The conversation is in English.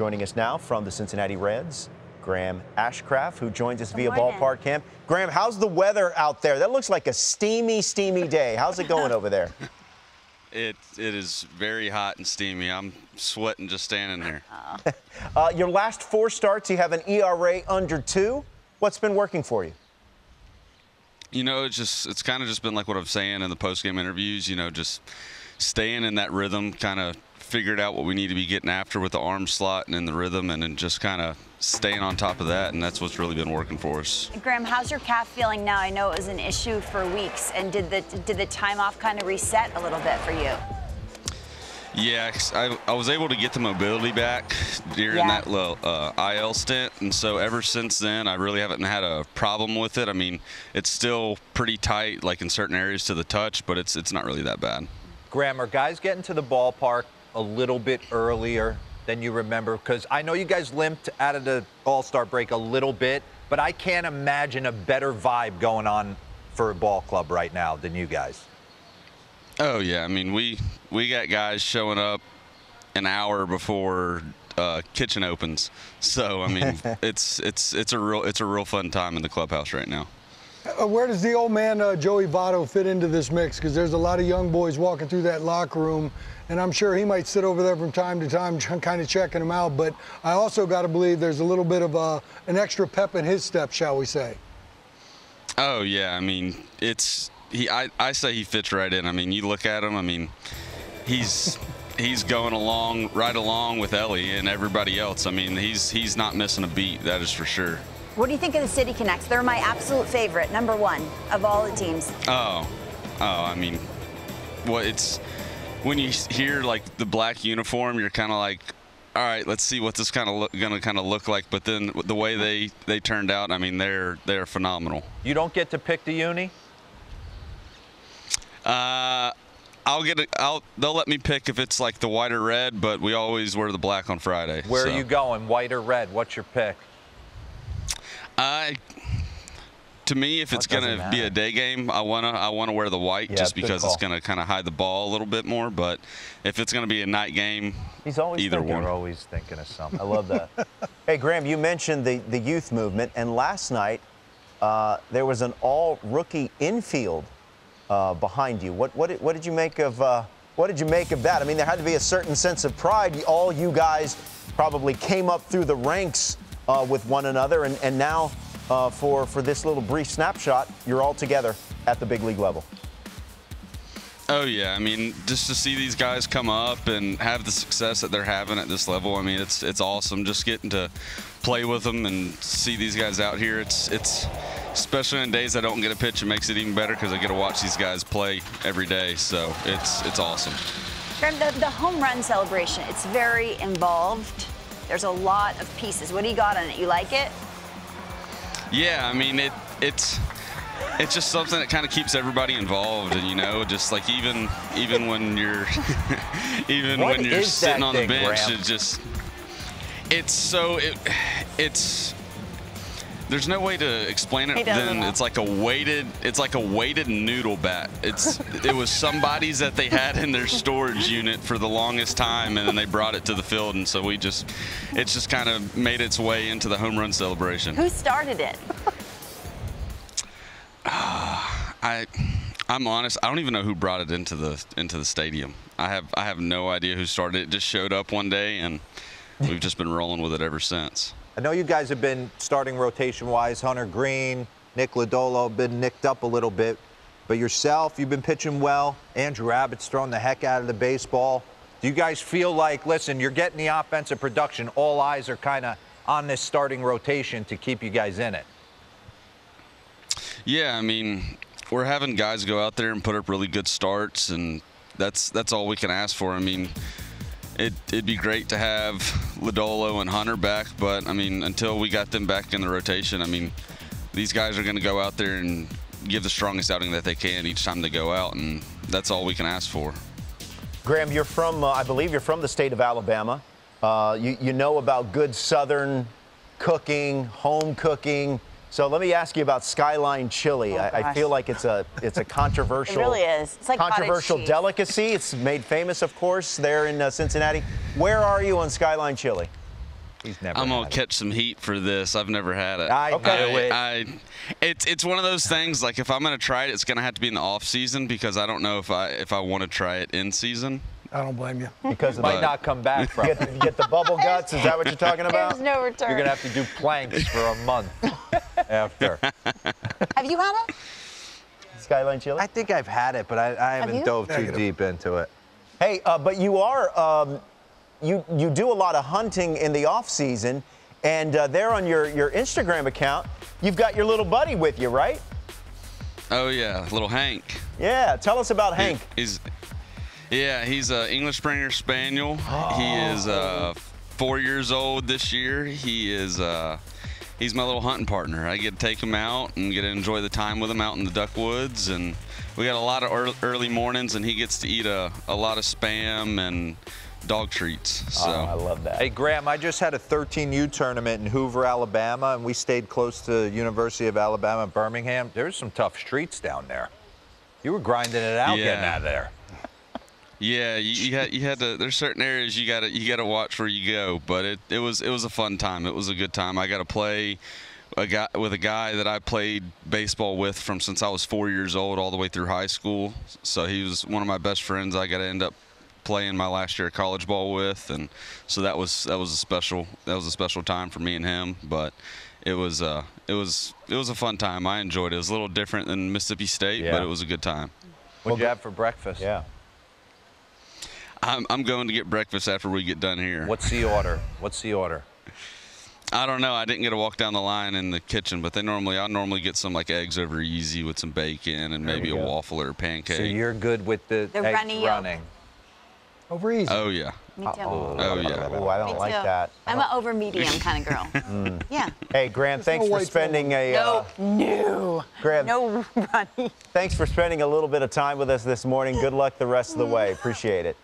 Joining us now from the Cincinnati Reds, Graham Ashcraft, who joins us via ballpark camp. Graham, how's the weather out there? That looks like a steamy, steamy day. How's it going over there? It is very hot and steamy. I'm sweating just standing there. Your last four starts, you have an ERA under 2. What's been working for you? You know, it's kind of just been like what I'm saying in the post-game interviews, you know, just staying in that rhythm, kind of figured out what we need to be getting after with the arm slot and in the rhythm, and then just kind of staying on top of that, and that's what's really been working for us. Graham, how's your calf feeling now? I know it was an issue for weeks, and did the time off kind of reset a little bit for you? Yeah, I was able to get the mobility back during that little IL stint, and so ever since then, I really haven't had a problem with it. I mean, it's still pretty tight, like in certain areas to the touch, but it's not really that bad. Graham, are guys getting to the ballpark a little bit earlier than you remember? Because I know you guys limped out of the All-Star break a little bit, but I can't imagine a better vibe going on for a ball club right now than you guys. Oh, yeah. I mean, we got guys showing up an hour before kitchen opens. So, I mean, it's a real fun time in the clubhouse right now. Where does the old man Joey Votto fit into this mix? Because there's a lot of young boys walking through that locker room, and I'm sure he might sit over there from time to time kind of checking them out. But I also got to believe there's a little bit of an extra pep in his step, shall we say. Oh, yeah. I mean, it's... I say he fits right in. I mean, you look at him. I mean, he's going along right along with Ellie and everybody else. I mean, he's not missing a beat. That is for sure. What do you think of the City Connects? They're my absolute favorite, #1 of all the teams. Oh, I mean, well, it's when you hear like the black uniform, you're kind of like, all right, let's see what this gonna look like. But then the way they turned out, I mean, they're phenomenal. You don't get to pick the uni. They'll let me pick if it's like the white or red, but we always wear the black on Friday. Where are you going, white or red? What's your pick? To me, if it's gonna be a day game, I wanna wear the white just because it's gonna kind of hide the ball a little bit more. But if it's gonna be a night game, always thinking of something. I love that. Hey, Graham, you mentioned the youth movement, and last night there was an all-rookie infield. Behind you, what did you make of that? I mean, there had to be a certain sense of pride. All you guys probably came up through the ranks with one another, and now for this little brief snapshot, you're all together at the big league level. Oh yeah, I mean, just to see these guys come up and have the success that they're having at this level, I mean, it's awesome. Just getting to play with them and see these guys out here, it's especially on days I don't get a pitch, it makes it even better because I get to watch these guys play every day. So it's awesome. Graham, the home run celebration, it's very involved. There's a lot of pieces. What do you got on it? You like it? Yeah, I mean, it's just something that kind of keeps everybody involved, and you know, just like even when you're even when you're sitting on the bench, Graham? There's no way to explain it. Then it's like a weighted noodle bat. It was somebody's that they had in their storage unit for the longest time, and then they brought it to the field, and so it's just kind of made its way into the home run celebration. Who started it? I'm honest. I don't even know who brought it into the stadium. I have no idea who started it. It just showed up one day, and we've just been rolling with it ever since. I know you guys have been starting rotation-wise. Hunter Green, Nick Lodolo have been nicked up a little bit, but yourself, you've been pitching well. Andrew Abbott's thrown the heck out of the baseball. Do you guys feel like, listen, you're getting the offensive production? All eyes are kind of on this starting rotation to keep you guys in it. Yeah, I mean, we're having guys go out there and put up really good starts, and that's all we can ask for. I mean, it'd be great to have Lodolo and Hunter back, but I mean, until we got them back in the rotation, I mean, these guys are going to go out there and give the strongest outing that they can each time they go out, and that's all we can ask for. Graham, you're from, I believe you're from the state of Alabama. You know about good Southern cooking, home cooking. So let me ask you about Skyline Chili. Oh, I feel like it's a controversial, it really is. It's like controversial delicacy. It's made famous, of course, there in Cincinnati. Where are you on Skyline Chili? He's never. I'm gonna catch some heat for this. I've never had it. It's one of those things. Like if I'm gonna try it, it's gonna have to be in the off season because I don't know if I want to try it in season. I don't blame you. Because it might not come back from. You get the bubble guts? Is that what you're talking about? There's no return. You're going to have to do planks for a month after. Have you had it? Skyline Chili? I think I've had it, but I haven't dove too deep into it. Hey, but you are, you do a lot of hunting in the off season, and there on your Instagram account, you've got your little buddy with you, right? Oh, yeah, little Hank. Yeah, tell us about Hank. Yeah, he's an English Springer Spaniel. Oh. He is 4 years old this year. He is he's my little hunting partner. I get to take him out and get to enjoy the time with him out in the duck woods. And we got a lot of early mornings, and he gets to eat a lot of spam and dog treats. So. Oh, I love that. Hey, Graham, I just had a 13U tournament in Hoover, Alabama, and we stayed close to University of Alabama, Birmingham. There's some tough streets down there. You were grinding it out getting out of there. Yeah, you had to. There's certain areas you gotta watch where you go, but it was a fun time. It was a good time. I got to play with a guy that I played baseball with from since I was 4 years old all the way through high school. So he was one of my best friends. I got to end up playing my last year of college ball with, and so that was a special time for me and him. But it was a fun time. I enjoyed it. It was a little different than Mississippi State, but it was a good time. What did you have for breakfast? Yeah. I'm going to get breakfast after we get done here. What's the order? What's the order? I don't know. I didn't get to walk down the line in the kitchen, but I normally get some like eggs over easy with some bacon and maybe a waffle or a pancake. So you're good with the eggs running. Over easy. Oh yeah. Me too. Oh yeah. Oh, I don't like that. I'm an over medium kind of girl. Yeah. Hey Graham, thanks for spending a Graham, thanks for spending a little bit of time with us this morning. Good luck the rest of the way. Appreciate it.